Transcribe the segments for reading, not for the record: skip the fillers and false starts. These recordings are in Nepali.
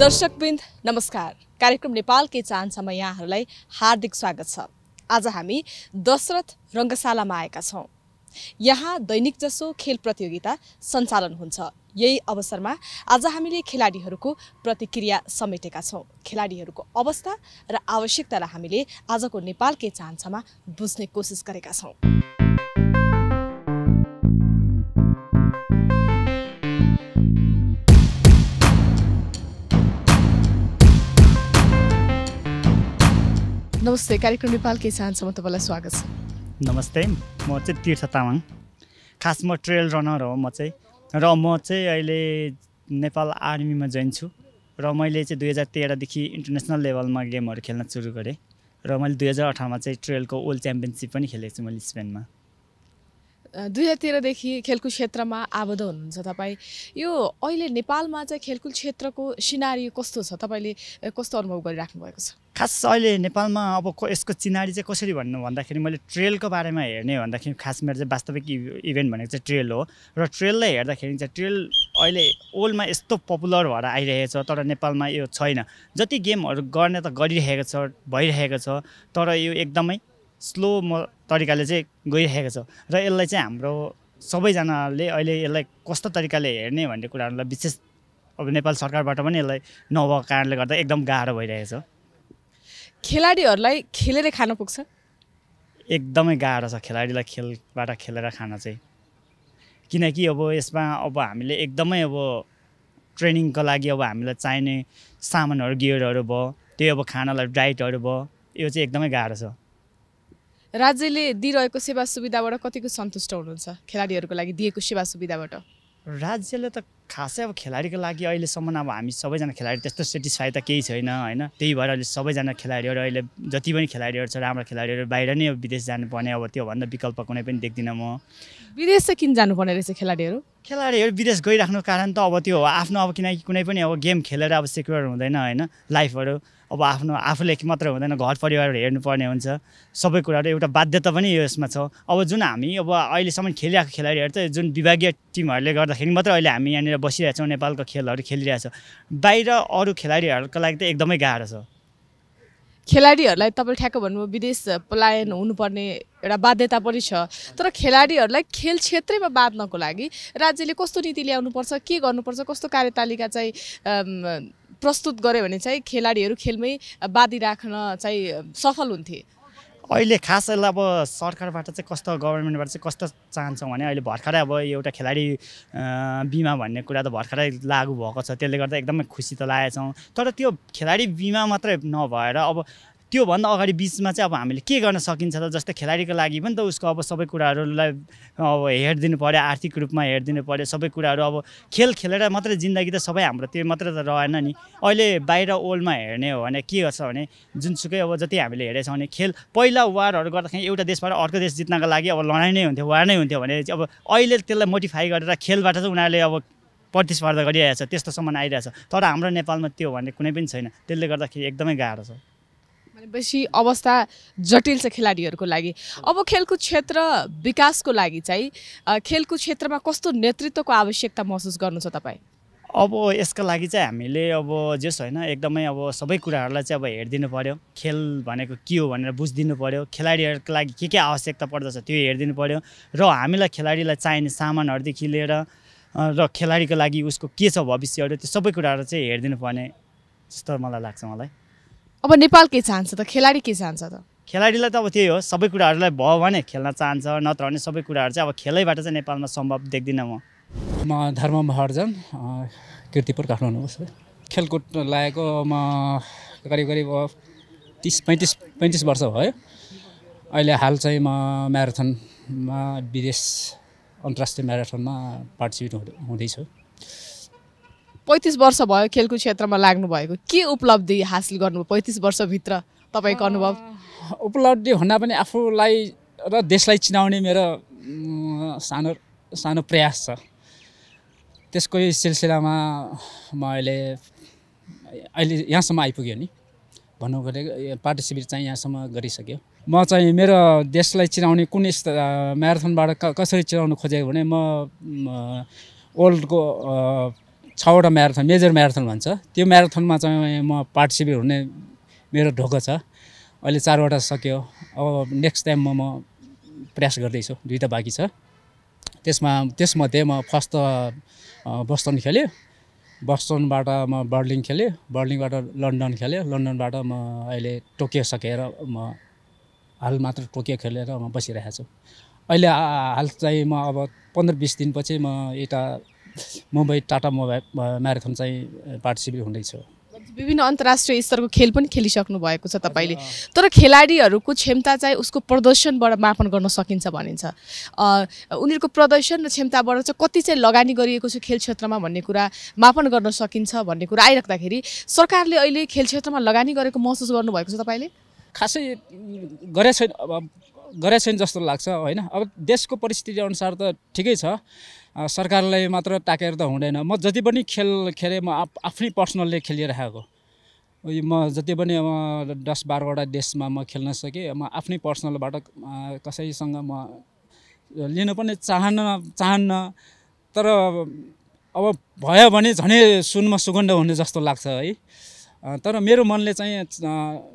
दर्शकवृन्द नमस्कार। कार्यक्रम नेपाल के चाहन्छमा यहाँहरूलाई हार्दिक स्वागत छ। आज हामी दशरथ रंगशालामा आएका छौं। यहाँ दैनिक जसो खेल प्रतियोगिता सञ्चालन हुन्छ। यही अवसरमा आज हामीले खेलाडीहरूको प्रतिक्रिया समेटेका छौं। खेलाडीहरूको अवस्था र आवश्यकतालाई हामीले आजको नेपाल के चाहन्छमा बुझ्ने कोसिस गरेका छौं। नमस्ते, कार्यक्रम नेपाल के चाहन्छमा तपाईलाई स्वागत छ। नमस्ते, म चाहिँ तीर्थ तामाङ। खास म ट्रेल रनर हो। म चाहिँ अहिले नेपाल आर्मीमा जोइन छु र मैले चाहिँ 2013 देखि इन्टरनेशनल लेभलमा गेमहरु खेल्न सुरु गरे र मैले 2018 मा चाहिँ ट्रेलको वर्ल्ड च्याम्पियनशिप पनि खेलेको छु मैले स्पेनमा। 2013 देखि खेलकुद क्षेत्रमा आबद्ध हुनुहुन्छ तपाई। यो अहिले नेपालमा चाहिँ खेलकुद क्षेत्रको सिनारियो कस्तो छ? तपाईले कस्तो अनुभव गरिराख्नु भएको छ? खास अहिले नेपालमा अब यसको सिनारी चाहिँ कसरी भन्नु भन्दाखेरि मैले ट्रेलको बारेमा हेर्ने भन्दाखेरि खास मेरो चाहिँ वास्तविक इभेन्ट भनेको चाहिँ ट्रेल हो र ट्रेललाई हेर्दाखेरि चाहिँ ट्रेल अहिले वर्ल्डमा यस्तो पपुलर भएर आइरहेको छ, तर नेपालमा यो छैन। जति गेमहरु गर्ने त गरिरहेको छ, भइरहेको छ, तर यो एकदमै स्लो तरिकाले चाहिँ गइरहेको छ र यसलाई चाहिँ हाम्रो सबैजनाले अहिले यसलाई कस्तो तरिकाले हेर्ने भन्ने कुराहरूलाई विशेष अब नेपाल सरकारबाट पनि यसलाई नभएको कारणले गर्दा एकदम गाह्रो भइरहेछ। खेलाडीहरूलाई खेलेर खान पुग्छ? एकदमै गाह्रो छ खेलाडीलाई खेलबाट खेलेर खान चाहिँ, किनकि अब यसमा अब हामीले एकदमै अब ट्रेनिङको लागि अब हामीलाई चाहिने सामानहरू गियरहरू भयो, त्यो अब खानालाई डाइटहरू भयो, यो चाहिँ एकदमै गाह्रो छ। राज्यले दिइरहेको सेवा सुविधाबाट कतिको सन्तुष्ट हुनुहुन्छ? खेलाडीहरूको लागि दिएको सेवा सुविधाबाट राज्यले त खासै अब खेलाडीको लागि अहिलेसम्म अब हामी सबैजना खेलाडी त्यस्तो सेटिस्फाई त केही छैन, होइन? त्यही भएर अहिले सबैजना खेलाडीहरू अहिले जति पनि खेलाडीहरू छ राम्रो खेलाडीहरू बाहिर नै विदेश जानुपर्ने, अब त्योभन्दा विकल्प कुनै पनि देख्दिनँ म। विदेश चाहिँ किन जानुपर्ने रहेछ? खेलाडीहरू विदेश गइराख्नु कारण त अब त्यो आफ्नो अब किनकि कुनै पनि अब गेम खेलेर अब सिक्योर हुँदैन, होइन? लाइफहरू अब आफ्नो आफूले मात्र हुँदैन, घर परिवारहरू हेर्नुपर्ने हुन्छ, सबै कुराहरू एउटा बाध्यता पनि यो यसमा छ। अब जुन हामी अब अहिलेसम्म खेलिरहेको खेलाडीहरू त जुन विभागीय टिमहरूले गर्दाखेरि मात्र अहिले हामी यहाँनिर बसिरहेछौँ, नेपालको खेलहरू खेलिरहेछौँ। बाहिर अरू खेलाडीहरूको लागि त एकदमै गाह्रो छ। खेलाडीहरूलाई तपाईँ ठ्याक्क भन्नुभयो विदेश पलायन हुनुपर्ने एउटा बाध्यता पनि छ, तर खेलाडीहरूलाई खेल क्षेत्रैमा बाँध्नको लागि राज्यले कस्तो नीति ल्याउनुपर्छ, के गर्नुपर्छ, कस्तो कार्यतालिका चाहिँ प्रस्तुत गरे भने चाहिँ खेलाडीहरू खेलमै बाँधी राख्न चाहिँ सफल हुन्थे? अहिले खास अब सरकारबाट चाहिँ कस्तो गभर्मेन्टबाट चाहिँ कस्तो चाहन्छौँ भने अहिले भर्खरै अब एउटा खेलाडी बिमा भन्ने कुरा त भर्खरै लागू भएको छ, त्यसले गर्दा एकदमै खुसी त लागेछौँ, तर त्यो खेलाडी बिमा मात्रै नभएर अब त्योभन्दा अगाडि बिचमा चाहिँ अब हामीले के गर्न सकिन्छ त? जस्तै खेलाडीको लागि पनि त उसको अब सबै कुराहरूलाई अब हेरिदिनु पऱ्यो, आर्थिक रूपमा हेरिदिनु पऱ्यो, सबै कुराहरू। अब खेल खेलेर मात्रै जिन्दगी त सबै हाम्रो त्यो मात्र त रहेन नि। अहिले बाहिर वर्ल्डमा हेर्ने हो भने के गर्छ भने जुनसुकै अब जति हामीले हेरेछौँ भने खेल पहिला वारहरू गर्दाखेरि एउटा देशबाट अर्को देश जित्नको लागि अब लडाइँ नै हुन्थ्यो, वार नै हुन्थ्यो भने अब अहिले त्यसलाई मोडिफाई गरेर खेलबाट चाहिँ उनीहरूले अब प्रतिस्पर्धा गरिरहेछ, त्यस्तोसम्म आइरहेछ। तर हाम्रो नेपालमा त्यो भन्ने कुनै पनि छैन, त्यसले गर्दाखेरि एकदमै गाह्रो छ। बेसी अवस्था जटिल छ खेलाडीहरूको लागि। अब खेलकुद क्षेत्र विकासको लागि चाहिँ खेलकुद क्षेत्रमा कस्तो नेतृत्वको आवश्यकता महसुस गर्नुहुन्छ तपाईँ? अब यसका लागि चाहिँ हामीले अब जस होइन एकदमै अब सबै कुराहरूलाई चाहिँ अब हेरिदिनु पऱ्यो, खेल भनेको के हो भनेर बुझिदिनु पऱ्यो, खेलाडीहरूको लागि के आवश्यकता पर्दछ त्यो हेरिदिनु पऱ्यो र हामीलाई खेलाडीलाई चाहिने सामानहरूदेखि लिएर र खेलाडीको लागि उसको के छ भविष्यहरू त्यो सबै कुराहरू चाहिँ हेरिदिनु पर्ने जस्तो मलाई लाग्छ। मलाई अब नेपाल के चाहन्छ त? खेलाडी के चाहन्छ त? खेलाडीलाई त अब त्यही हो, सबै कुराहरूलाई भयो भने खेल्न चाहन्छ, नत्र भने सबै कुराहरू चाहिँ अब खेलैबाट चाहिँ नेपालमा सम्भव देख्दिनँ म। म धर्म महर्जन, किर्तिपुर काठमाडौँ। खेलकुद लागेको म करिब करिब 30-35 वर्ष भयो। अहिले हाल चाहिँ म म्याराथनमा विदेश अन्तर्राष्ट्रिय म्याराथनमा पार्टिसिपेट हुँदैछु। 35 वर्ष भयो खेलकुद क्षेत्रमा लाग्नु भएको, के उपलब्धि हासिल गर्नुभयो 35 वर्षभित्र तपाईँको अनुभव? उपलब्धि भन्दा पनि आफूलाई र देशलाई चिनाउने मेरो सानो सानो प्रयास छ। त्यसकै सिलसिलामा म अहिले यहाँसम्म आइपुग्यो नि भन्नु खोलेको, पार्टिसिपेट चाहिँ यहाँसम्म गरिसक्यो। म चाहिँ मेरो देशलाई चिनाउने कुन म्याराथनबाट कसरी चिनाउनु खोजेको भने म वर्ल्डको 6 वटा म्याराथन मेजर म्याराथन भन्छ त्यो म्याराथनमा चाहिँ म पार्टिसिपेट हुने मेरो ढोको छ अहिले 4 वटा सक्यो अब नेक्स्ट टाइम म प्रयास गर्दै छु दुईटा बाकी छ त्यसमध्ये म फर्स्ट बोस्टन खेले बोस्टनबाट म बर्लिन खेले बर्लिनबाट लन्डन खेले लन्डनबाट म अहिले टोकियो सकेर म हाल मात्र टोकियो खेलेर म बसिरहेको छु अहिले हाल चाहिँ म अब 15-20 दिनपछि म एटा मुम्बई टाटा म्याराथन चाहिँ पार्टिसिपेट हुँदैछु विभिन्न अन्तर्राष्ट्रिय स्तरको खेल पनि खेलिसक्नु भएको छ तपाईले तर खेलाडीहरुको क्षमता चाहिँ उसको प्रदर्शनबाट मापन गर्न सकिन्छ भनिन्छ उनीहरुको प्रदर्शन र क्षमताबाट चाहिँ कति चाहिँ लगानी गरिएको छ खेल क्षेत्रमा भन्ने कुरा मापन गर्न सकिन्छ भन्ने कुरा आइराख्दाखेरि सरकारले अहिले खेल क्षेत्रमा लगानी गरेको महसुस गर्नु भएको छ तपाईले खासै गरेछैन जस्तो लाग्छ हैन अब देशको परिस्थिति अनुसार त ठिकै छ सरकारले मात्र टाकेर त हुँदैन म जति पनि खेल खेले म आफ्नै पर्सनलले खेलिरहेको म जति पनि 10-12 वटा देशमा म खेल्न सके म आफ्नै पर्सनलबाट कसैसँग म लिन पनि चाहन्न तर अब भयो भने झनै सुनमा सुगन्ध हुने जस्तो लाग्छ है तर मेरो मनले चाहिँ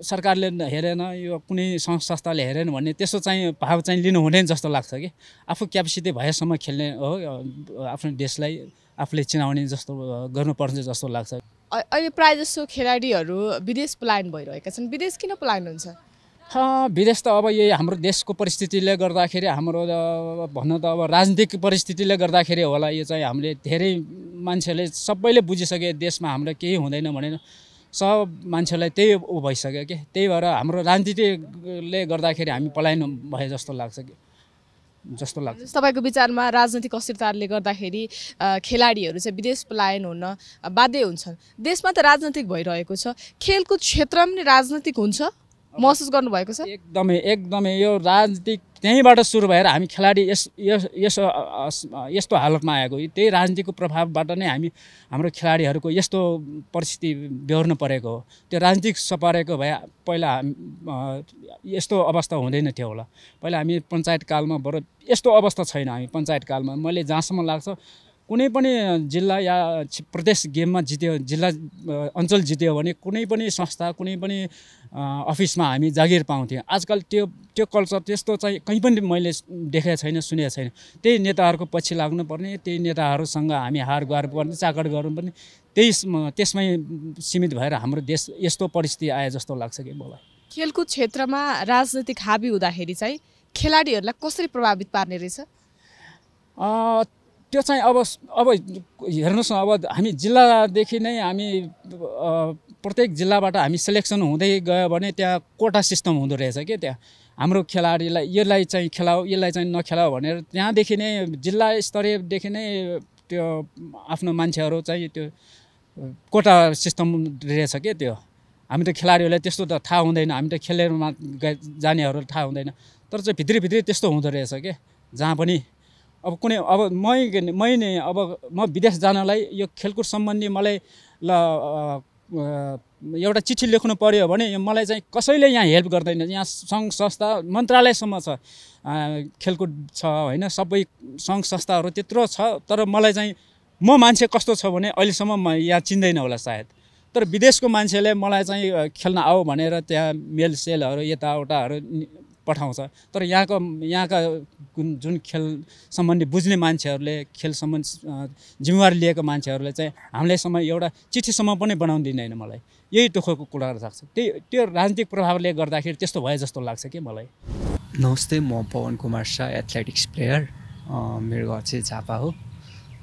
सरकारले हेरेन यो कुनै संस्थाले हेरेन भन्ने त्यसो चाहिँ भाव चाहिँ लिनु हुँदैन जस्तो लाग्छ कि आफु क्यापेसिटी भएसम्म खेल्ने हो आफ्नो देशलाई आफूले चिनाउने जस्तो गर्नुपर्छ जस्तो लाग्छ अहिले प्राय जसो खेलाडीहरू विदेश पलायन भइरहेका छन् विदेश किन पलायन हुन्छ विदेश त अब यही हाम्रो देशको परिस्थितिले गर्दाखेरि हाम्रो भन्न त अब राजनीतिक परिस्थितिले गर्दाखेरि होला यो चाहिँ हामीले धेरै मान्छेले सबैले बुझिसके देशमा हाम्रो केही हुँदैन भनेर सब मान्छेलाई त्यही उ भइसक्यो के त्यही भएर हाम्रो राजनीतिले गर्दाखेरि हामी पलायन भए जस्तो लाग्छ तपाईको विचारमा राजनीतिक अस्थिरताले गर्दाखेरि खेलाडीहरू चाहिँ विदेश पलायन हुन बाध्य हुन्छन् देशमा त राजनीतिक भइरहेको छ खेलको क्षेत्रमा पनि राजनीतिक हुन्छ महसुस गर्नु भएको छ एकदमै यो राजनीतिक त्यहीबाट सुरु भएर हामी खेलाडी यस्तो हालतमा आएको त्यही राजनीतिको प्रभावबाट नै हाम्रो खेलाडीहरुको यस्तो परिस्थिति बेहोर्न परेको हो त्यो राजनीतिक सपरेको भए पहिला यस्तो अवस्था हुँदैन थियो होला पहिला हामी पञ्चायत कालमा बरु यस्तो अवस्था छैन हामी पञ्चायत कालमा मैले जहाँसम्म लाग्छ कुनै पनि जिल्ला या प्रदेश गेममा जित्यो जिल्ला अञ्चल जित्यो भने कुनै पनि संस्था कुनै पनि अफिसमा हामी जागिर पाउँथ्यौं आजकल त्यो कल्चर त्यस्तो चाहिँ कहीं पनि मैले देखेको छैन सुनेको छैन त्यही नेताहरुको पछि लाग्नु पर्ने त्यही नेताहरुसँग हामी हारगुहार गर्ने चाकड गर्नु पर्ने त्यसमै सीमित भएर हाम्रो देश यस्तो परिस्थिति आए जस्तो लाग्छ के मलाई खेलकुद क्षेत्रमा राजनीतिक हाबी हुँदाखेरि चाहिँ खेलाडीहरुलाई कसरी प्रभावित पार्ने रहेछ त्यो चाहिँ अब हेर्नुस् न अब हामी जिल्लादेखि नै हामी प्रत्येक जिल्लाबाट हामी सिलेक्सन हुँदै गयो भने त्यहाँ कोटा सिस्टम हुँदो रहेछ के त्यहाँ हाम्रो खेलाडीलाई यसलाई चाहिँ खेलाऊ यसलाई चाहिँ नखेलाऊ भनेर त्यहाँदेखि नै जिल्ला स्तरदेखि नै त्यो आफ्नो मान्छेहरू चाहिँ त्यो कोटा सिस्टम रहेछ के त्यो हामी त खेलाडीहरूलाई त्यस्तो त थाहा हुँदैन हामी त खेलेरमा जानेहरू थाहा हुँदैन तर चाहिँ भित्रीभित्री त्यस्तो हुँदो रहेछ के जहाँ पनि अब कुनै अब मै नै अब म विदेश जानलाई यो खेलकुद सम्बन्धी मलाई ल एउटा चिठी लेख्नु पर्यो भने मलाई चाहिँ कसैले यहाँ हेल्प गर्दैन यहाँ संघ संस्था मन्त्रालयसम्म छ खेलकुद छ हैन सबै संघ संस्थाहरु त्यत्रो छ तर मलाई चाहिँ म मान्छे कस्तो छ भने अहिलेसम्म म यहाँ चिन्दैन होला सायद तर विदेशको मान्छेले मलाई चाहिँ खेल्न आऊ भनेर त्यहाँ मेल सेलहरु यताउटाहरु पठाउँछ तर यहाँका जुन खेल सम्बन्धी बुझ्ने मान्छेहरूले खेल सम्बन्धी जिम्मेवारी लिएको मान्छेहरूले चाहिँ हामीलेसम्म एउटा चिठीसम्म पनि बनाउन दिदैन मलाई यही दुःखको कुरा लाग्छ त्यो राजनीतिक प्रभावले गर्दाखेरि त्यस्तो भए जस्तो लाग्छ के मलाई नमस्ते म पवन कुमार शाह एथलेटिक्स प्लेयर मेरो घर चाहिँ झापा हो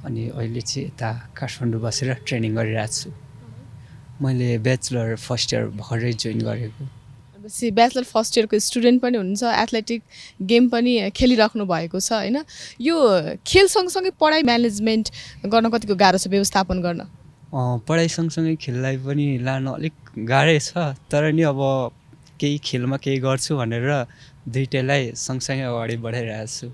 अनि अहिले चाहिँ यता काठमाडौँ बसेर ट्रेनिङ गरिरहेको छु मैले ब्याचलर फर्स्ट इयर भर्खरै जोइन गरेको पछि ब्याचलर फर्स्ट इयरको स्टुडेन्ट पनि हुनुहुन्छ एथलेटिक गेम पनि खेलिराख्नु भएको छ हैन यो खेल सँगसँगै पढाइ म्यानेजमेन्ट गर्न कतिको गाह्रो छ व्यवस्थापन गर्न पढाइ सँगसँगै खेललाई पनि लान अलिक गाह्रो छ तर नि अब केही खेलमा केही गर्छु भनेर दुईटैलाई सँगसँगै अगाडि बढाइरहेको छु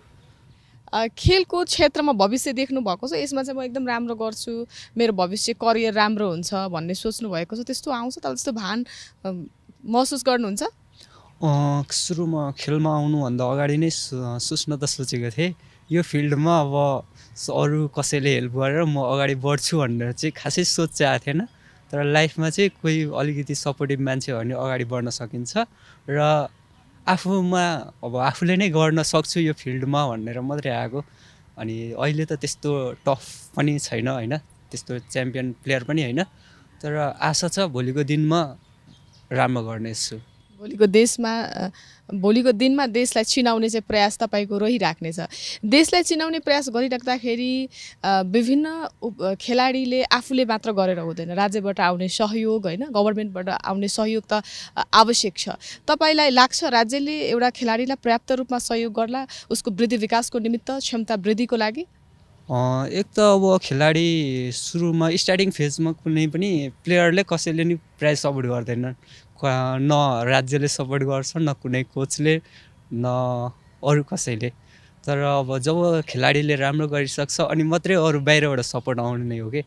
खेलको क्षेत्रमा भविष्य देख्नु भएको छ यसमा चाहिँ म एकदम राम्रो गर्छु मेरो भविष्य करियर राम्रो हुन्छ भन्ने सोच्नु भएको छ त्यस्तो आउँछ त त्यस्तो भान महसुस गर्नुहुन्छ सुरुमा खेलमा आउनु भन्दा अगाडि नै सोच्न त सोचेको थिएँ यो फिल्डमा अब अरु कसैले हेल्प गरेर म अगाडि बढ्छु भनेर चाहिँ खासै सोचेको थिएन तर लाइफमा चाहिँ कोही अलिकति सपोर्टिभ मान्छे हो भने अगाडि बढ्न सकिन्छ र आफूमा अब आफूले नै गर्न सक्छु यो फिल्डमा भनेर मात्रै आएको अनि अहिले त त्यस्तो टफ पनि छैन हैन त्यस्तो च्याम्पियन प्लेयर पनि हैन तर आशा छ भोलिको दिनमा राम्रो गर्नेछु भोलिको दिनमा देशलाई चिनाउने चाहिँ प्रयास तपाईको रहिराख्नेछ देशलाई चिनाउने प्रयास गरिराख्दाखेरि विभिन्न खेलाडीले आफूले मात्र गरेर हुँदैन राज्यबाट आउने सहयोग हैन गभर्नमेन्टबाट आउने सहयोग त आवश्यक छ तपाईलाई लाग्छ राज्यले एउटा खेलाडीलाई पर्याप्त रूपमा सहयोग गर्ला उसको वृद्धि विकासको निमित्त क्षमता वृद्धिको लागि एक त अब खेलाडी सुरुमा स्टार्टिङ फेजमा कुनै पनि प्लेयरले कसैले नि प्राइस सपोर्ट गर्दैनन् न राज्यले सपोर्ट गर्छ न कुनै कोचले न अरु कसैले तर अब जब खेलाडीले राम्रो गरिसक्छ अनि मात्रै अरु बाहिरबाट सपोर्ट आउने नै हो के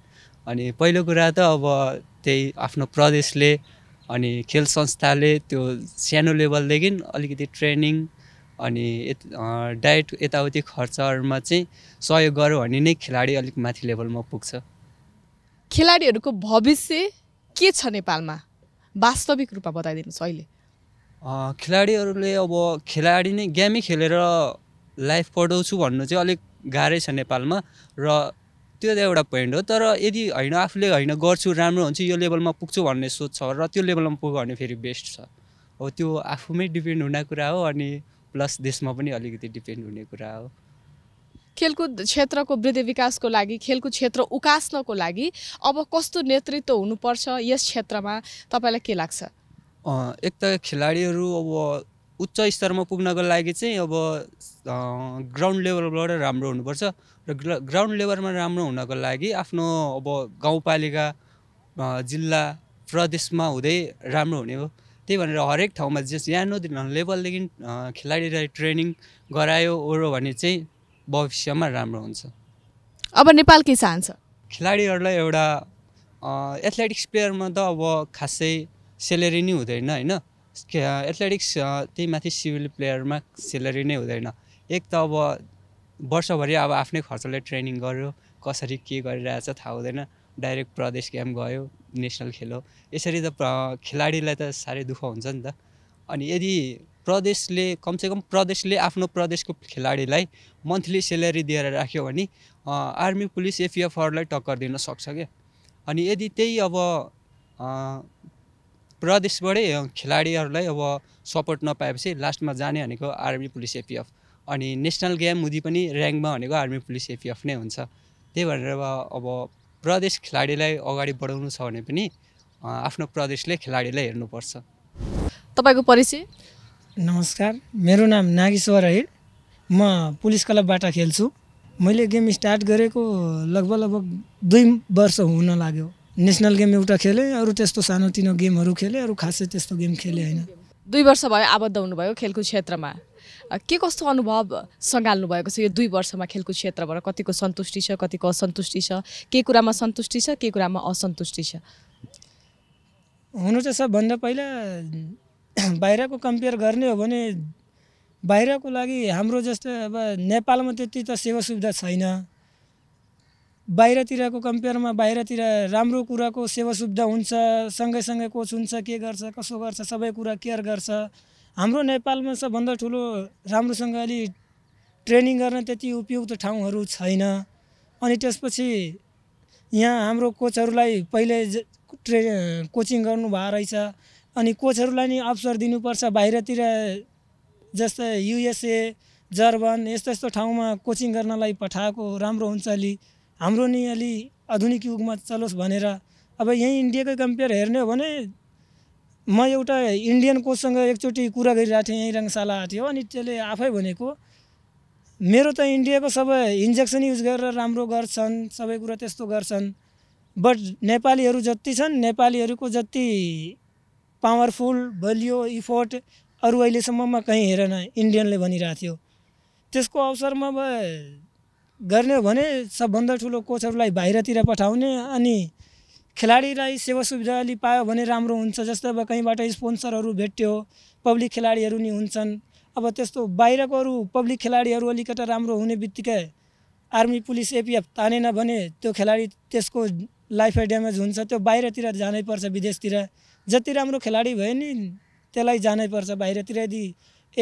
अनि पहिलो कुरा त अब त्यही आफ्नो प्रदेशले अनि खेल संस्थाले त्यो सानो लेभलदेखि अलिकति ट्रेनिङ अनि डाइट यताउति खर्चहरुमा चाहिँ सहयोग गर्यो भने नै खेलाडी अलिक माथि लेभलमा पुग्छ खेलाडीहरुको भविष्य के छ नेपालमा वास्तविक रूपमा बताइदिनुस् अहिले खेलाडीहरुले अब खेलाडी नै गेमै खेलेर लाइफ पढाउँछु भन्नु चाहिँ अलिक गाह्रै छ नेपालमा र त्यो एउटा पॉइन्ट हो तर यदि हैन आफूले हैन गर्छु राम्रो हुन्छ यो लेभलमा पुग्छु भन्ने सोच छ र त्यो लेभलमा पुग्यो भने फेरि बेस्ट छ हो त्यो आफूमै डिपेन्ड हुने कुरा हो अनि प्लस देशमा पनि अलिकति डिपेन्ड हुने कुरा हो खेलकुद क्षेत्रको वृद्धि विकासको लागि खेलकुद क्षेत्र उकास्नको लागि अब कस्तो नेतृत्व हुनुपर्छ यस क्षेत्रमा तपाईलाई के लाग्छ एक त खेलाडीहरू अब उच्च स्तरमा पुग्नको लागि चाहिँ अब ग्राउन्ड लेभलबाट राम्रो हुनुपर्छ र ग्राउन्ड लेभलमा राम्रो हुनको लागि आफ्नो अब गाउँपालिका जिल्ला प्रदेशमा हुँदै राम्रो हुने हो त्यही भनेर हरेक ठाउँमा जस यानो लेभलदेखि खेलाडीलाई ट्रेनिङ गरायो ओरो भने चाहिँ भविष्यमा राम्रो हुन्छ अब नेपाल के चाहन्छ खेलाडीहरुलाई एउटा एथलेटिक्स प्लेयरमा त अब खासै स्यालेरी नै हुँदैन हैन एथलेटिक्स त्यही माथि सिभिल प्लेयरमा स्यालेरी नै हुँदैन एक त अब वर्षभरि अब आफ्नै खर्चले ट्रेनिङ गर्यो कसरी के गरिरहेछ थाहा हुँदैन डाइरेक्ट प्रदेश गेम गयो नेशनल खेलो यसरी त खेलाडीलाई त सारै दुख हुन्छ नि त अनि यदि प्रदेशले कमसेकम प्रदेशले आफ्नो प्रदेशको खेलाडीलाई मन्थली स्यालेरी दिएर राख्यो भने आर्मी पुलिस एफएफहरुलाई टक्कर दिन सक्छ के अनि यदि त्यही अब प्रदेशबाटै खेलाडीहरुलाई अब सपोर्ट नपाएपछि लास्टमा जाने भनेको आर्मी पुलिस एफएफ अनि नेशनल गेम हुँदी पनि र्याङ्कमा भनेको आर्मी पुलिस एफएफ नै हुन्छ त्यही भनेर अब प्रदेश खेलाडीलाई अगाडि बढाउनु छ भने पनि आफ्नो प्रदेशले खेलाडीलाई हेर्नुपर्छ तपाईको परिचय नमस्कार मेरो नाम नागेश्वर अहिर म पुलिस क्लबबाट खेल्छु मैले गेम स्टार्ट गरेको लगभग 2 वर्ष हुन लाग्यो नेशनल गेम एउटा खेले अरु त्यस्तो सानोतिनो गेमहरु खेले अरु खासै त्यस्तो गेम खेले हैन 2 वर्ष भयो आबद्ध हुनुभयो खेलकुद क्षेत्रमा के कस्तो अनुभव सँगाल्नु भएको छ यो 2 वर्षमा खेलकुद क्षेत्रबाट कतिको सन्तुष्टि छ कतिको असन्तुष्टि छ के कुरामा सन्तुष्टि छ के कुरामा असन्तुष्टि छ हुनु त सबभन्दा पहिला बाहिरको कम्पेयर गर्ने हो भने बाहिरको लागि हाम्रो जस्तै अब नेपालमा त्यति त सेवा सुविधा छैन बाहिरतिरको कम्पेयरमा बाहिरतिर राम्रो कुराको सेवा सुविधा हुन्छ सँगैसँगै कोच हुन्छ के गर्छ कसो गर्छ सबै कुरा केयर गर्छ हाम्रो नेपालमा सबभन्दा ठूलो राम्रोसँगले ट्रेनिङ गर्न त्यति उपयुक्त ठाउँहरू छैन अनि त्यसपछि यहाँ हाम्रो कोचहरूलाई पहिले कोचिङ गर्नु भएको रहेछ अनि कोचहरुलाई नि अवसर दिनुपर्छ बाहिरतिर जस्तै यूएसए जर्मन यस्तो ठाउँमा कोचिङ गर्नलाई पठाएको राम्रो हुन्छ अलि हाम्रो नि अलि आधुनिक युगमा चलोस् भनेर अब यही इन्डियाको कम्पेयर हेर्ने हो भने म एउटा इन्डियन कोचसँग एकचोटी कुरा गरिरहेको थिएँ यही रंगशाला थियो अनि त्यसले आफै भनेको मेरो त इन्डियाको सबै इन्जेक्सन युज गरेर राम्रो गर्छन् सबै कुरा त्यस्तो गर्छन् बट नेपालीहरु जति छन् नेपालीहरुको जति पावरफुल बलियो इफोर्ट अरु अहिलेसम्ममा कहीं हेरेन इन्डियनले भनिरहेको थियो त्यसको अवसरमा गर्ने हो भने सबभन्दा ठूलो कोचहरुलाई बाहिरतिर पठाउने अनि खेलाडीलाई सेवा सुविधा अलि पायो भने राम्रो हुन्छ जस्तै अब कहींबाट स्पोन्सरहरु भेट्यो पब्लिक खेलाडीहरु नि हुन्छन् अब त्यस्तो बाहिरको अरु पब्लिक खेलाडीहरु अलिकता राम्रो हुने बित्तिकै आर्मी पुलिस एपीएफ तानेन भने त्यो खेलाडी त्यसको लाइफ ड्यामेज हुन्छ। त्यो बाहिरतिर जानै पर्छ, विदेशतिर जति राम्रो खेलाडी भए नि त्यसलाई जानै पर्छ बाहिरतिर यदि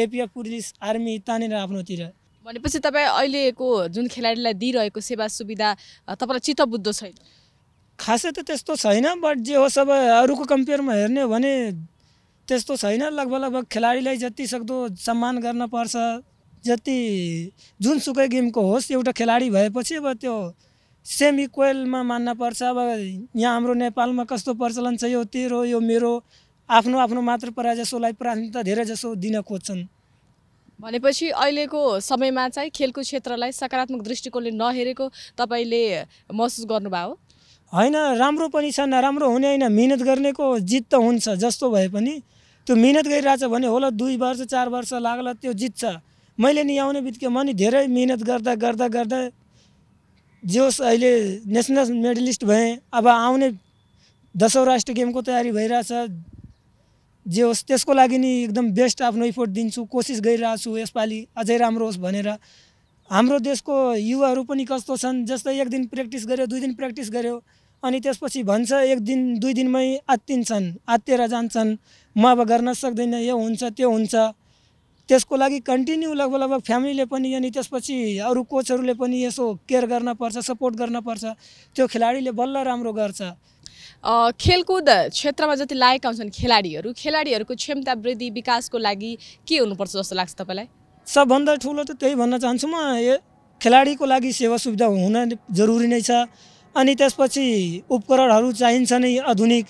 एपीएफ पुलिस आर्मी तानेर आफ्नोतिर। भनेपछि तपाई अहिलेको जुन खेलाडीलाई दिइरहेको सेवा सुविधा तपाईलाई चित्तबुद्ध छैन? खासै त त्यस्तो छैन, बट जे हो सब अरूको कम्पेयरमा हेर्ने हो भने त्यस्तो छैन। लगभग खेलाडीलाई जति सक्दो सम्मान गर्न पर्छ, जति जुनसुकै गेमको होस् एउटा खेलाडी भएपछि अब त्यो सेम इक्वलमा मान्न पर्छ। अब यहाँ हाम्रो नेपालमा कस्तो प्रचलन छ, यो तेरो यो मेरो आफ्नो आफ्नो मात्र परा जसोलाई प्राथमिकता धेरै जसो दिन खोज्छन्। भनेपछि अहिलेको समयमा चाहिँ खेलको क्षेत्रलाई सकारात्मक दृष्टिकोणले नहेरेको तपाईले महसुस गर्नुभयो? हैन, राम्रो पनि छ नराम्रो हुने हैन, मेहनत गर्नेको जित त हुन्छ। जस्तो भए पनि त्यो मेहनत गरिराछ भने होला 2 वर्ष 4 वर्ष लाग्ला त्यो जित्छ। मैले नि आउने बित्तिकै म नि धेरै मेहनत गर्दा गर्दा गर्दा जोस अहिले नेसनल मेडलिस्ट भए। अब आउने 10औं राष्ट्रिय गेमको तयारी भइराछ, जोस त्यसको लागि नि एकदम बेस्ट आफ्नो एफर्ट दिन्छु, कोसिस गरिराछु यसपाली अझै राम्रो होस् भनेर। हाम्रो देशको युवाहरू पनि कस्तो छन्, जस्तै एक दिन प्र्याक्टिस गर्यो 2 दिन प्र्याक्टिस गर्यो अनि त्यसपछि भन्छ एक दिन 2 दिनमै आत्तिन्छन्, आत्तेर जान्छन्। म अब गर्न सक्दैन, यो हुन्छ त्यो हुन्छ। त्यसको लागि कन्टिन्यू लगभग फ्यामिलीले पनि अनि त्यसपछि अरू कोचहरूले पनि यसो केयर गर्न पर्छ, सपोर्ट गर्न पर्छ, त्यो खेलाडीले बल्ल राम्रो गर्छ। खेलकुद क्षेत्रमा जति लागेका हुन्छन् खेलाडीहरूको क्षमता वृद्धि विकासको लागि के हुनुपर्छ जस्तो लाग्छ तपाईलाई? सबभन्दा ठुलो त त्यही भन्न चाहन्छु म, खेलाडीको लागि सेवा सुविधा हुन जरुरी नै छ। अनि त्यसपछि उपकरणहरू चाहिन्छ नै आधुनिक।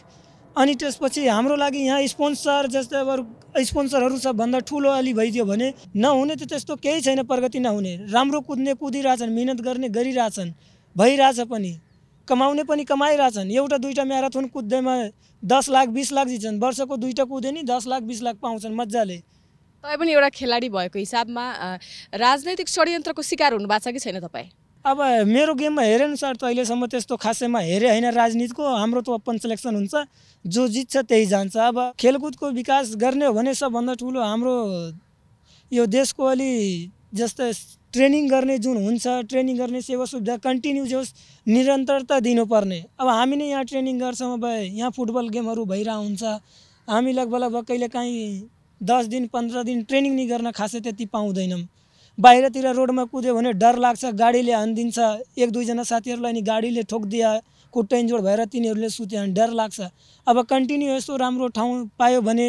अनि त्यसपछि हाम्रो लागि यहाँ स्पोन्सर, जस्तै अब स्पोन्सरहरू सबभन्दा ठुलो अलि भइदियो भने नहुने त त्यस्तो केही छैन, प्रगति नहुने। राम्रो कुद्ने कुदिरहेछन्, मेहनत गर्ने गरिरहेछन्, भइरहेछ पनि, कमाउने पनि कमाइरहेछन्। एउटा दुईटा म्याराथन कुद्दैमा 10 लाख 20 लाख जित्छन्, वर्षको दुईटा कुदे नि 10 लाख 20 लाख पाउँछन् मजाले। तपाई पनि एउटा खेलाडी भएको हिसाबमा राजनीतिक षड्यन्त्रको शिकार हुनुभएको छ कि छैन तपाईँ? अब मेरो गेममा हेरेअनुसार त अहिलेसम्म त्यस्तो खासैमा हेरे होइन राजनीतिको। हाम्रो त ओपन सेलेक्सन हुन्छ, जो जित्छ त्यही जान्छ। अब खेलकुदको विकास गर्ने हो भने सबभन्दा ठुलो हाम्रो यो देशको अलि जस्तै ट्रेनिङ गर्ने जुन हुन्छ, ट्रेनिङ गर्ने सेवा सुविधा कन्टिन्यू जोस् निरन्तरता दिनुपर्ने। अब हामी नै यहाँ ट्रेनिङ गर्छौँ, अब यहाँ फुटबल गेमहरू भइरहेको हुन्छ, हामी लगभग कहिलेकाहीँ 10 दिन 15 दिन ट्रेनिङ नि गर्न खासै त्यति पाउँदैनौँ। बाहिरतिर रोडमा कुद्यो भने डर लाग्छ, गाडीले हानिदिन्छ, 1-2 जना साथीहरूलाई नि गाडीले ठोक्दिया खुट्टा इन्जोर्ड भएर तिनीहरूले सुत्यो भने डर लाग्छ। अब कन्टिन्यू यस्तो राम्रो ठाउँ पायो भने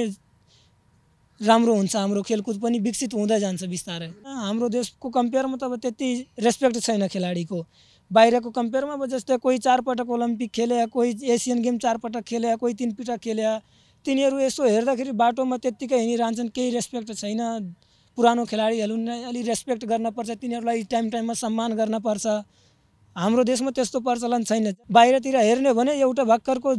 राम्रो हुन्छ, हाम्रो खेलकुद पनि विकसित हुँदै जान्छ बिस्तारै। हाम्रो देशको कम्पेयरमा त अब त्यति रेस्पेक्ट छैन खेलाडीको। बाहिरको कम्पेयरमा अब जस्तै कोही 4 पटक ओलम्पिक खेले, कोही एसियन गेम 4 पटक खेले, कोही 3 पटक खेले, तिनीहरू यसो हेर्दाखेरि बाटोमा त्यत्तिकै हिँडिरहन्छन्, केही रेस्पेक्ट छैन। पुरानो खेलाडीहरूलाई अलि रेस्पेक्ट गर्नुपर्छ, तिनीहरूलाई टाइम टाइममा सम्मान गर्नुपर्छ। हाम्रो देशमा त्यस्तो प्रचलन छैन। बाहिरतिर हेर्ने हो भने एउटा भर्खरको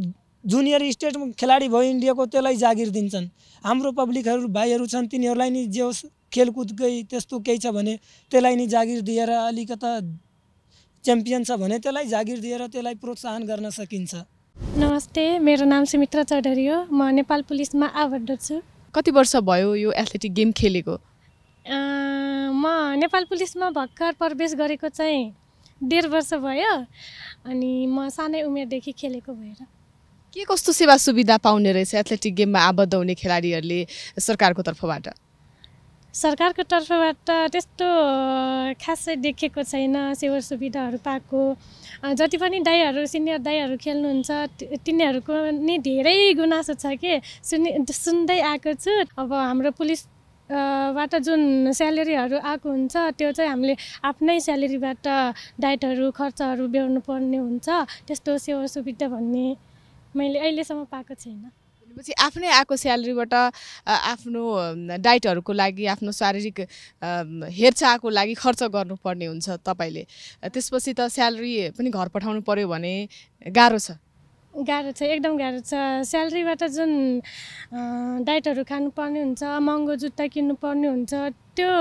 जुनियर स्टेटमा खेलाडी भयो इन्डियाको, त्यसलाई जागिर दिन्छन्। हाम्रो पब्लिकहरू भाइहरू छन्, तिनीहरूलाई नि जे होस् खेलकुदकै त्यस्तो केही छ भने त्यसलाई नि जागिर दिएर, अलिकता च्याम्पियन छ भने त्यसलाई जागिर दिएर त्यसलाई प्रोत्साहन गर्न सकिन्छ। नमस्ते, मेरो नाम सुमित्रा चौधरी हो, म नेपाल पुलिसमा आबद्ध छु। कति वर्ष भयो यो एथलेटिक गेम खेलेको? म नेपाल पुलिसमा भर्खर प्रवेश गरेको चाहिँ 1.5 वर्ष भयो, अनि म सानै उमेरदेखि खेलेको भएर। के कस्तो सेवा सुविधा पाउने रहेछ एथलेटिक गेममा आबद्ध हुने खेलाडीहरूले सरकारको तर्फबाट? सरकारको तर्फबाट त्यस्तो खासै देखेको छैन सेवा सुविधाहरू पाएको। जति पनि दाइहरू सिनियर दाइहरू खेल्नुहुन्छ तिनीहरूको नि धेरै गुनासो छ के सुन्दै आएको छु। अब हाम्रो पुलिसबाट जुन स्यालेरीहरू आएको हुन्छ त्यो चाहिँ हामीले आफ्नै स्यालेरीबाट डाइटहरू खर्चहरू बेहोर्नु पर्ने हुन्छ, त्यस्तो सेवा सुविधा भन्ने मैले अहिलेसम्म पाएको छैन। भनेपछि आफ्नै आएको स्यालेरीबाट आफ्नो डाइटहरूको लागि, आफ्नो शारीरिक हेरचाहको लागि खर्च गर्नुपर्ने हुन्छ तपाईँले। त्यसपछि त स्यालेरी पनि घर पठाउनु पर्यो भने गाह्रो छ? गाह्रो छ, एकदम गाह्रो छ। स्यालेरीबाट जुन डाइटहरू खानुपर्ने हुन्छ, महँगो जुत्ता किन्नुपर्ने हुन्छ, त्यो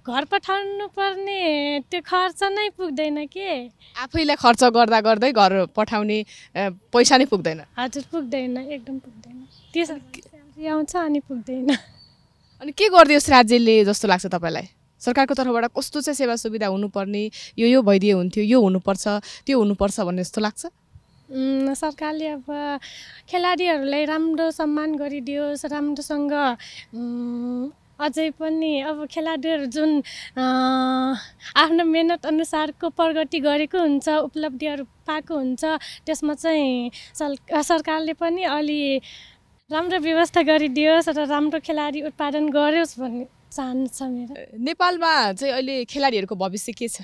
घर पठाउनु पर्ने त्यो खर्च नै पुग्दैन के। आफैलाई खर्च गर्दा गर्दै घर पठाउने पैसा नै पुग्दैन? हजुर पुग्दैन, एकदम पुग्दैन। त्यसरी आउँछ अनि पुग्दैन। अनि के गर्दियोस् राज्यले जस्तो लाग्छ तपाईलाई सरकारको तर्फबाट कस्तो चाहिँ सेवा सुविधा हुनुपर्ने यो भइदिए हुन्थ्यो यो हुनुपर्छ त्यो हुनुपर्छ भन्ने जस्तो लाग्छ सरकारले अब खेलाडीहरुलाई राम्रो सम्मान गरिदियोस् राम्रोसँग अझै पनि अब खेलाडीहरु जुन आफ्नो मेहनत अनुसारको प्रगति गरेको हुन्छ उपलब्धिहरु पाएको हुन्छ त्यसमा चाहिँ सरकारले पनि अलि राम्रो व्यवस्था गरिदियोस् र राम्रो खेलाडी उत्पादन गरियोस् भन्ने चाहना छ मेरो नेपालमा चाहिँ अहिले खेलाडीहरुको भविष्य के छ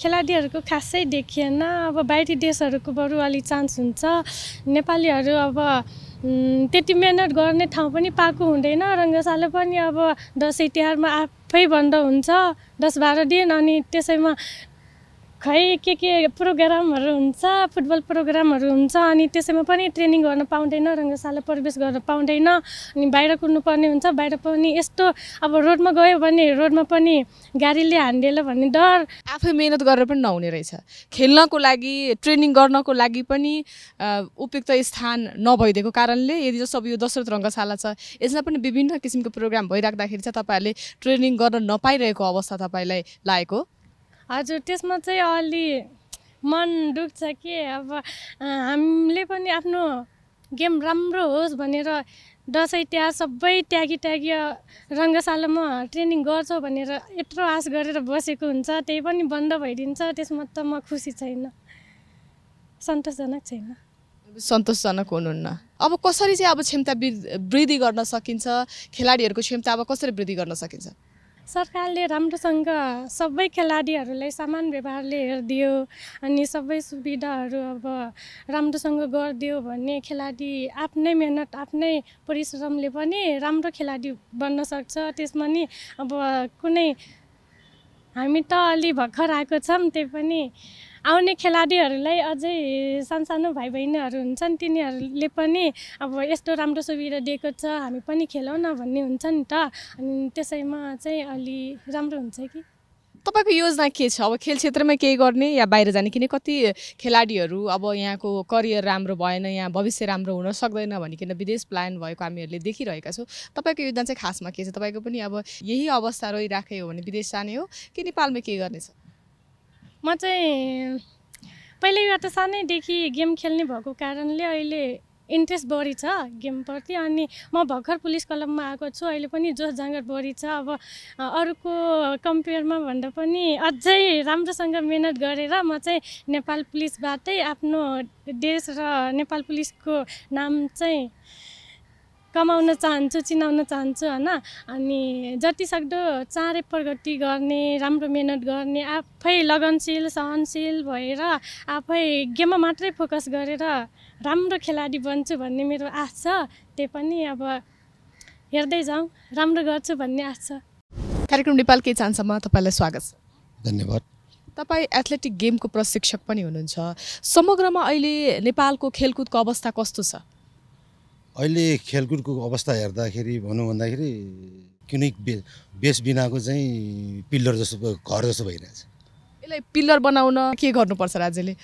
खेलाडीहरुको खासै देखिएन अब बाहिरी देशहरुको बरु अलि चान्स हुन्छ नेपालीहरु अब त्यति मेहनत गर्ने ठाउँ पनि पाएको हुँदैन रंगशाला पनि अब दशैं तिहारमा आफै बन्द हुन्छ 10-12 दिन अनि त्यसैमा खै के प्रोग्रामहरु हुन्छ फुटबल प्रोग्रामहरु हुन्छ अनि त्यसैमा पनि ट्रेनिङ गर्न पाउँदैन रंगशाला प्रवेश गर्न पाउँदैन अनि बाहिर कुर्नु पर्ने हुन्छ बाहिर पनि यस्तो अब रोडमा गयो भने रोडमा पनि गाडीले हान्देला भन्ने डर आफै मेहनत गरेर पनि नहुने रहेछ खेल्नको लागि ट्रेनिङ गर्नको लागि पनि उपयुक्त स्थान नभइदिएको कारणले यदि जस्तो अब यो दशरथ रंगशाला छ यसमा पनि विभिन्न किसिमको प्रोग्राम भइराख्दाखेरि चाहिँ तपाईहरुले ट्रेनिङ गर्न नपाइरहेको अवस्था तपाईलाई लागेको हजुर त्यसमा चाहिँ अलि मन दुख्छ के अब हामीले पनि आफ्नो गेम राम्रो होस् भनेर दशैं तिहार सबै त्यागी रंगशालामा ट्रेनिङ गर्छौ भनेर यत्रो आश गरेर बसेको हुन्छ त्यही पनि बन्द भइदिन्छ त्यसमा त म खुसी छैन सन्तोषजनक छैन सन्तोषजनक हुनुहुन्न अब कसरी चाहिँ अब क्षमता वृद्धि गर्न सकिन्छ खेलाडीहरुको क्षमता अब कसरी वृद्धि गर्न सकिन्छ सरकारले राम्रोसँग सबै खेलाडीहरुलाई समान व्यवहारले हेर्दियो अनि सबै सुविधाहरु अब राम्रोसँग गर्दियो भने खेलाडी आफ्नै मेहनत आफ्नै परिश्रमले पनि राम्रो खेलाडी बन्न सक्छ त्यसमा नि अब कुनै हामी त अलि भर्खर आएको छम त्यै पनि आउने खेलाडीहरुलाई अझै सानसानो भाइबहिनीहरु हुन्छन् तिनीहरुले पनि अब यस्तो राम्रो सुविधा दिएको छ हामी पनि खेलौँ न भन्ने हुन्छ नि त अनि त्यसैमा चाहिँ अलि राम्रो हुन्छ कि तपाईको योजना के छ अब खेल क्षेत्रमा केही गर्ने या बाहिर जाने किन कति खेलाडीहरु अब यहाँको करियर राम्रो भएन यहाँ भविष्य राम्रो हुन सक्दैन भनिकन विदेश प्लान भएको हामीहरुले देखिरहेका छौं तपाईको योजना चाहिँ खासमा के छ तपाईको पनि अब यही अवस्था रहिराखे हो भने विदेश जाने हो कि नेपालमै के गर्ने छ म चाहिँ पहिल्यैबाट सानैदेखि गेम खेल्ने भएको कारणले अहिले इन्ट्रेस्ट बढी छ गेमप्रति अनि म भर्खर पुलिस क्लबमा आएको छु अहिले पनि जोश जाँगर बढी छ अब अरूको कम्पेयरमा भन्दा पनि अझै राम्रोसँग मेहनत गरेर म चाहिँ नेपाल पुलिसबाटै आफ्नो देश र नेपाल पुलिसको नाम चाहिँ कमाउन चाहन्छु चिनाउन चाहन्छु हैन अनि जति सक्दो चाँडै प्रगति गर्ने राम्रो मेहनत गर्ने आफै लगनशील सहनशील भएर आफै गेममा मात्रै फोकस गरेर राम्रो खेलाडी बन्छु भन्ने मेरो आश छ त्यै पनि अब हेर्दै जाऊ राम्रो गर्छु भन्ने आश छ कार्यक्रम नेपाल के चाहन्छमा तपाईलाई स्वागत छ धन्यवाद तपाई एथलेटिक गेमको प्रशिक्षक पनि हुनुहुन्छ समग्रमा अहिले नेपालको खेलकुदको अवस्था कस्तो छ अहिले खेलकुदको अवस्था हेर्दाखेरि भन्नु भन्दाखेरि कुनै बेस बिनाको चाहिँ पिलर जस्तो घर जस्तो भइरहेछ यसलाई पिलर बनाउन के गर्नुपर्छ राज्यले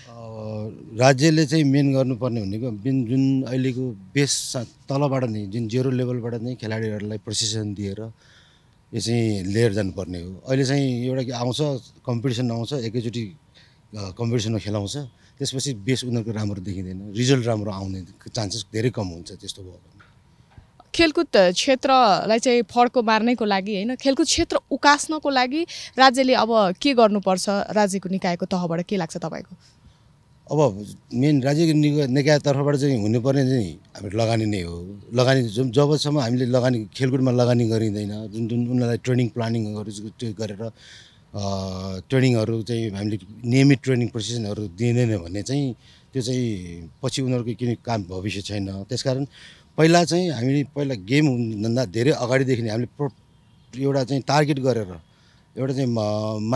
राज्यले चाहिँ मेन गर्नुपर्ने भनेको जुन अहिलेको बेस तलबाट नै जुन जेरो लेभलबाट नै खेलाडीहरूलाई प्रशिक्षण दिएर यो चाहिँ लिएर जानुपर्ने हो अहिले चाहिँ एउटा आउँछ कम्पिटिसन आउँछ एकैचोटी कम्पिटिसनमा खेलाउँछ त्यसपछि बेस उनीहरुको राम्रो देखिदैन रिजल्ट राम्रो आउने चान्सेस धेरै कम हुन्छ त्यस्तो भयो खेलकुद क्षेत्रलाई चाहिँ फड्को मार्नैको लागि हैन खेलकुद क्षेत्र उकास्नको लागि राज्यले अब के गर्नुपर्छ राज्यको निकायको तहबाट के लाग्छ तपाईको अब मेन राज्यको निकाय तर्फबाट चाहिँ हुनुपर्ने चाहिँ हामी लगानी नै हो लगानी जबसम्म हामीले लगानी खेलकुदमा लगानी गरिदैन जुन जुन उनीहरुलाई ट्रेनिङ प्लानिङहरु गरेर ट्रेनिङहरु चाहिँ हामीले नियमित ट्रेनिङ प्रशिक्षणहरु दिँदैन भने चाहिँ त्यो चाहिँ पछि उनीहरुको किन काम भविष्य छैन त्यसकारण पहिला चाहिँ हामीले पहिला गेम भन्दा धेरै अगाडिदेखि नै हामीले एउटा चाहिँ टार्गेट गरेर एउटा चाहिँ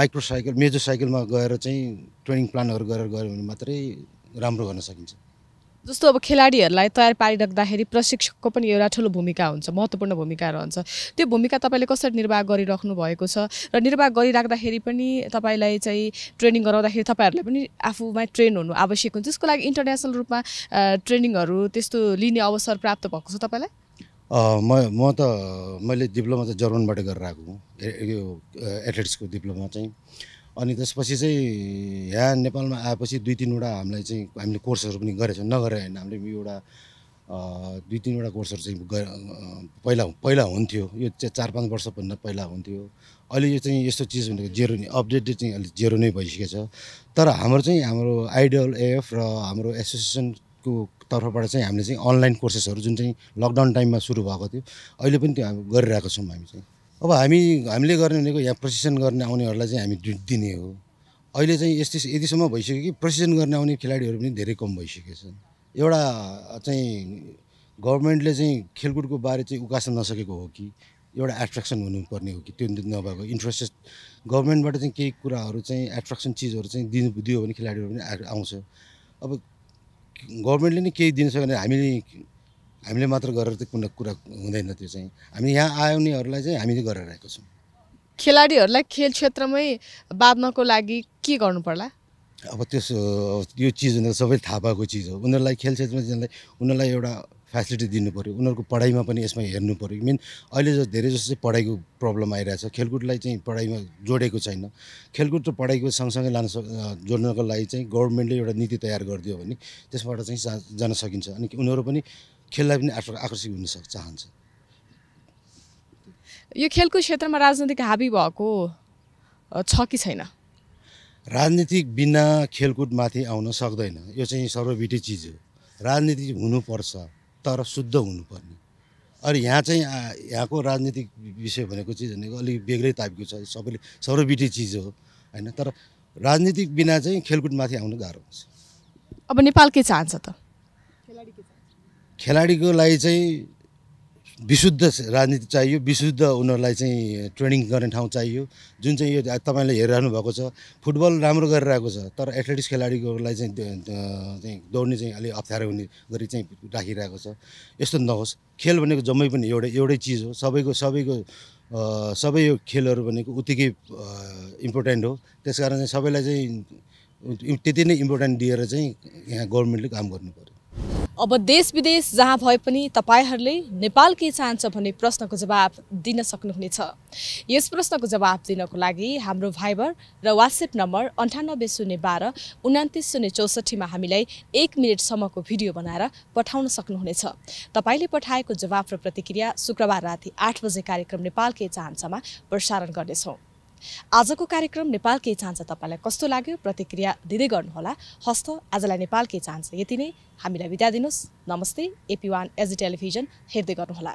माइक्रो साइकल मेजर साइकलमा गएर चाहिँ ट्रेनिङ प्लानहरु गरेर गयो भने मात्रै राम्रो गर्न सकिन्छ जस्तो अब खेलाडीहरुलाई तयार पारिराख्दाखेरि प्रशिक्षकको पनि एउटा ठूलो भूमिका हुन्छ महत्त्वपूर्ण भूमिका रहन्छ त्यो भूमिका तपाईले कसरी निर्वाह गरिराख्नु भएको छ र निर्वाह गरिराख्दाखेरि पनि तपाईलाई चाहिँ ट्रेनिङ गराउँदाखेरि तपाईहरुले पनि आफूमा ट्रेन हुनु आवश्यक हुन्छ त्यसको लागि इन्टरनेशनल रूपमा ट्रेनिङहरु त्यस्तो लिने अवसर प्राप्त भएको छ तपाईलाई म त मैले डिप्लोमा चाहिँ जर्मनबाट गरेर आएको हुँ यो एथलेटिक्सको डिप्लोमा चाहिँ अनि त्यसपछि चाहिँ यहाँ नेपालमा आएपछि दुई तीनवटा हामीलाई चाहिँ हामीले कोर्सहरु पनि गरेछौं नगरे हैन हामीले एउटा दुई तीनवटा कोर्सहरु चाहिँ पहिला हुन्थ्यो यो 4-5 वर्ष भन्दा पहिला हुन्थ्यो अहिले यो चाहिँ यस्तो चीज भनेको जेरो नि अपडेटेड चाहिँ अलि जेरो नै भइसकेको छ तर हाम्रो आइडियल एफ र हाम्रो एसोसिएसन को तर्फबाट चाहिँ हामीले चाहिँ अनलाइन कोर्सेसहरु जुन चाहिँ लकडाउन टाइममा सुरु भएको थियो अहिले पनि त्यो हामी गरिरहेका छौं हामी चाहिँ अब हामीले गर्ने भनेको यहाँ प्रशिक्षण गर्न आउनेहरुलाई चाहिँ हामी ड्युटी दिने हो अहिले चाहिँ यति सम्म भइसक्यो कि प्रशिक्षण गर्न आउने खेलाडीहरु पनि धेरै कम भइसकेको छ एउटा चाहिँ गभर्नमेन्टले चाहिँ खेलकुदको बारे चाहिँ उकास्न नसकेको हो कि एउटा एट्र्याक्सन हुनुपर्ने हो कि त्यो नभएको इन्ट्रेस्ट गभर्नमेन्टबाट चाहिँ केही कुराहरु चाहिँ एट्र्याक्सन चीजहरु चाहिँ दियो भने खेलाडीहरु पनि आउँछ अब गभर्नमेन्टले नि केही दिन सक्दैन हामीले मात्र गरेर त कुनै कुरा हुँदैन त्यो चाहिँ हामी यहाँ आउनेहरुलाई चाहिँ हामीले गरिरहेको छौं खेलाडीहरुलाई खेल क्षेत्रमै बाँध्नको लागि के गर्नु पर्ला अब त्यस यो चीज उनीहरु सबै थाहा पाएको चीज हो उनीहरुलाई खेल क्षेत्रमा उनीहरुलाई एउटा फ्यासिलिटी दिनु पर्यो उनीहरुको पढाइमा पनि यसमा हेर्नु पर्यो मेन अहिले धेरै जसो चाहिँ पढाइको प्रब्लम आइरहेछ खेलकुदलाई चाहिँ पढाइमा जोडेको छैन खेलकुद र पढाइको सँगसँगै लान जोड्नको लागि चाहिँ गभर्नमेन्टले एउटा नीति तयार गर्दियो भने त्यसबाट चाहिँ जान सकिन्छ अनि उनीहरु पनि खेललाई पनि आकर्षित हुन चाहन्छ यो खेलको क्षेत्रमा राजनीतिक हावी भएको छ कि छैन राजनीतिक बिना खेलकुदमाथि आउन सक्दैन यो चाहिँ सर्वविदित चीज हो राजनीति हुनुपर्छ तर शुद्ध हुनुपर्ने अनि यहाँ चाहिँ यहाँको राजनीतिक विषय भनेको चीज भनेको अलि बेग्लै टाइपको छ सबैले सर्वविदित चीज हो हैन तर राजनीतिक बिना चाहिँ खेलकुदमाथि आउन गाह्रो हुन्छ अब नेपाल के चाहन्छ त खेलाडीको लागि चाहिँ विशुद्ध राजनीति चाहियो विशुद्ध उनीहरुलाई चाहिँ ट्रेनिङ गर्ने ठाउँ चाहियो जुन चाहिँ यो तपाईले हेरिरहनु भएको छ फुटबल राम्रो गरिरहेको छ तर एथलेटिक्स खेलाडीहरुलाई चाहिँ दौड्ने चाहिँ अलि अप्ठ्यारो हुने गरी चाहिँ राखिरहेको छ यस्तो नहोस् खेल भनेको जम्मै पनि एउटै चीज हो सबै यो खेलहरु भनेको उतिकै इम्पोर्टेन्ट हो त्यसकारण चाहिँ सबैलाई चाहिँ त्यति नै इम्पोर्टेन्ट दिएर चाहिँ यहाँ गभर्नमेन्टले काम गर्नुपर्छ अब देश विदेश जहाँ भए पनि तपाईहरुले नेपाल के चाहन्छ भन्ने प्रश्नको जवाफ दिन सक्नुहुनेछ यस प्रश्नको जवाफ दिनको लागि हाम्रो भाइबर र व्हाट्सएप नम्बर 9801122964 मा हामीलाई 1 मिनेट सम्मको भिडियो बनाएर पठाउन सक्नुहुनेछ तपाईले पठाएको जवाफ र प्रतिक्रिया शुक्रबार राति 8 बजे कार्यक्रम नेपाल के चाहन्छमा प्रसारण गर्नेछौं आजको कार्यक्रम नेपाल के चाहन्छ तपाईलाई कस्तो लाग्यो प्रतिक्रिया दिदै गर्नु होला हस्त आजलाई नेपाल के चाहन्छ यति नै हामीलाई बिदा दिनुस् नमस्ते AP1 HD टेलिभिजन हेर्दै गर्नु होला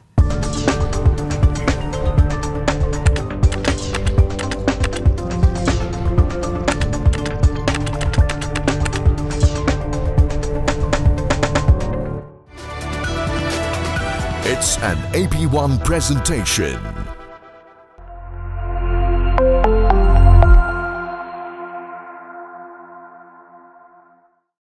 It's an AP1 presentation.